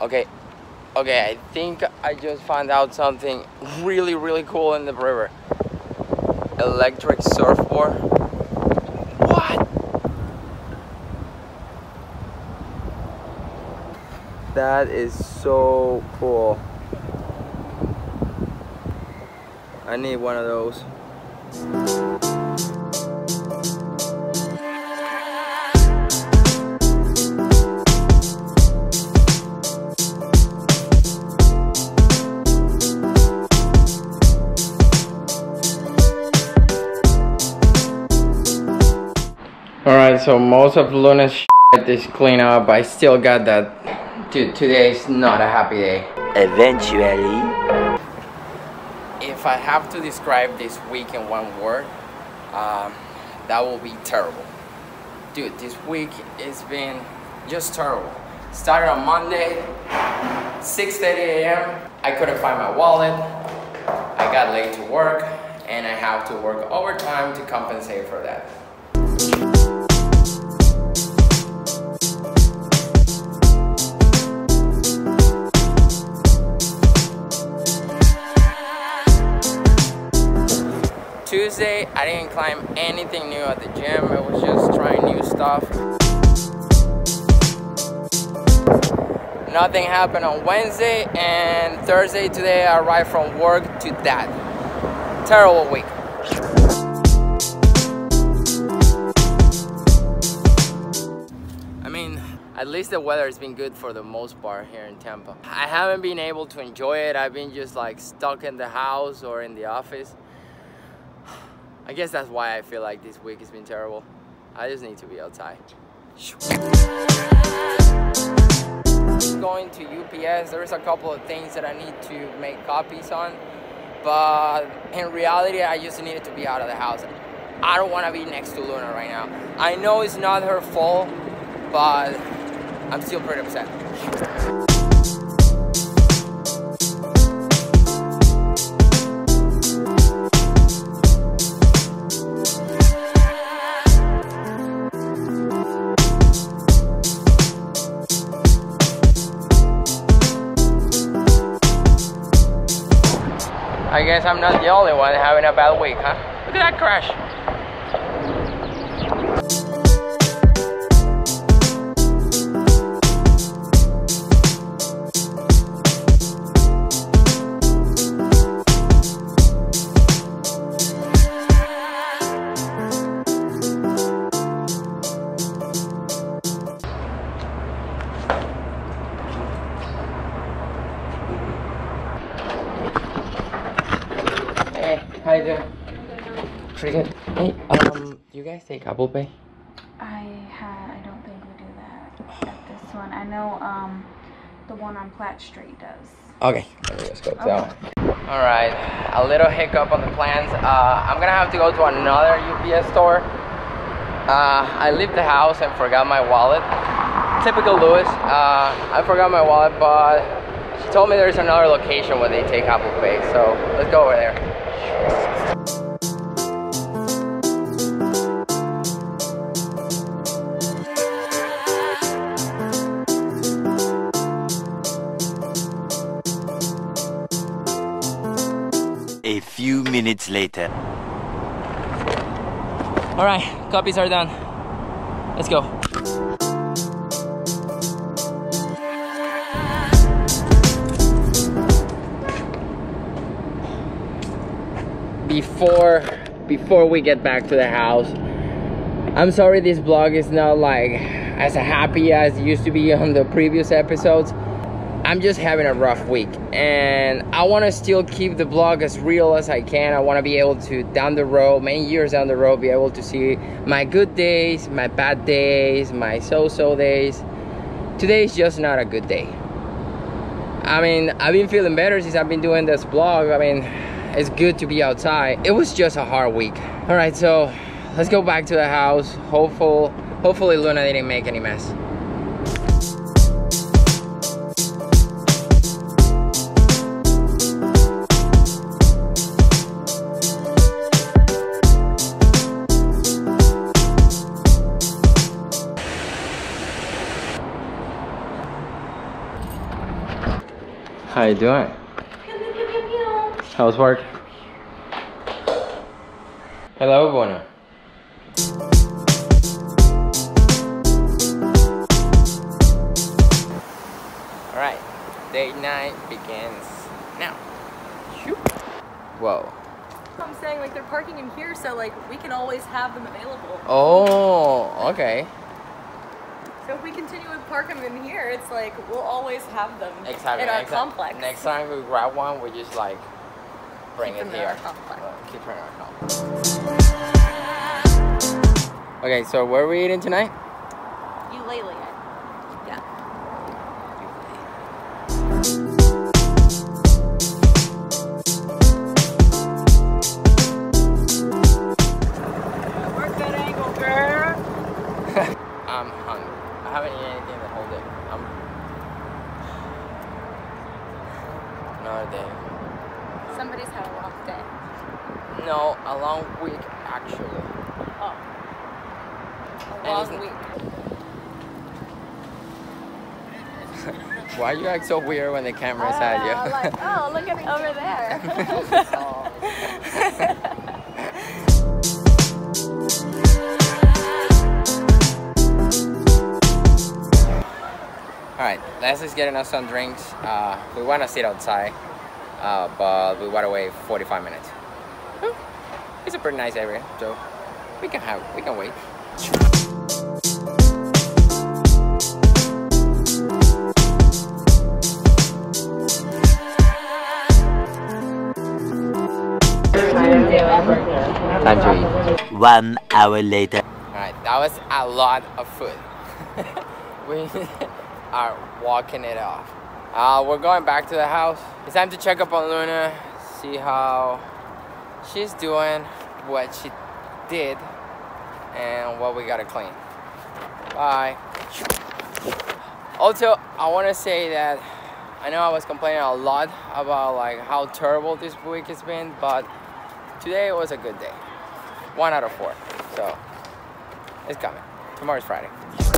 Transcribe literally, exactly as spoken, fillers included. Okay, okay, I think I just found out something really, really cool in the river. Electric surfboard. What? That is so cool. I need one of those. Alright, so most of Luna's shit is clean up. I still got that. Dude, today's not a happy day. Eventually. If I have to describe this week in one word, um, that will be terrible. Dude, this week has been just terrible. Started on Monday, six thirty A M I couldn't find my wallet. I got late to work, and I have to work overtime to compensate for that. Tuesday, I didn't climb anything new at the gym. I was just trying new stuff. Nothing happened on Wednesday, and Thursday today I arrived from work to that. Terrible week. I mean, at least the weather has been good for the most part here in Tampa. I haven't been able to enjoy it. I've been just like stuck in the house or in the office. I guess that's why I feel like this week has been terrible. I just need to be outside. Going to U P S, there's a couple of things that I need to make copies on, but in reality, I just needed to be out of the house. I don't want to be next to Luna right now. I know it's not her fault, but I'm still pretty upset. I guess I'm not the only one having a bad week, huh? Look at that crash. How you doing? Pretty good. Hey, um, you guys take Apple Pay? I ha I don't think we do that at this one. I know um, the one on Platt Street does. Okay, let's go to that one. All right, a little hiccup on the plans. Uh, I'm gonna have to go to another U P S store. Uh, I leave the house and forgot my wallet. Typical Lewis. Uh, I forgot my wallet, but she told me there's another location where they take Apple Pay, so let's go over there. A few minutes later. All right, copies are done. Let's go. Before before we get back to the house, I'm sorry this vlog is not like as happy as it used to be on the previous episodes. I'm just having a rough week, and I want to still keep the vlog as real as I can. I want to be able to, down the road, many years down the road, be able to see my good days, my bad days, my so-so days. Today is just not a good day. I mean, I've been feeling better since I've been doing this vlog. I mean, it's good to be outside. It was just a hard week. All right, so let's go back to the house. Hopeful, hopefully Luna didn't make any mess. How you doing? How's work? Hello, Luna. Alright, day nine begins now. Shoot. Whoa. I'm saying, like, they're parking in here, so like we can always have them available. Oh, okay. So if we continue to park them in here, it's like we'll always have them exactly. in our exactly. complex. Next time we grab one, we just like bring keep it here. Uh, keep bringing our complex. Okay, so what are we eating tonight? Ukulele. Yeah. I'm hungry. I haven't eaten anything the whole day. I'm... Another day. Somebody's had a long day. No, a long week, actually. Oh. A long and week. Why you act so weird when the camera's uh, at you? I'm like, oh, look at me over there. Alright, Leslie's getting us some drinks. Uh, we want to sit outside, uh, but we want to wait forty-five minutes. It's a pretty nice area, so we can have, we can wait. Time to eat. One hour later. Alright, that was a lot of food. we. Are walking it off. Uh, we're going back to the house. It's time to check up on Luna, see how she's doing, what she did, and what we gotta clean. Bye. Also, I want to say that I know I was complaining a lot about like how terrible this week has been, but today it was a good day. One out of four. So it's coming. Tomorrow's Friday.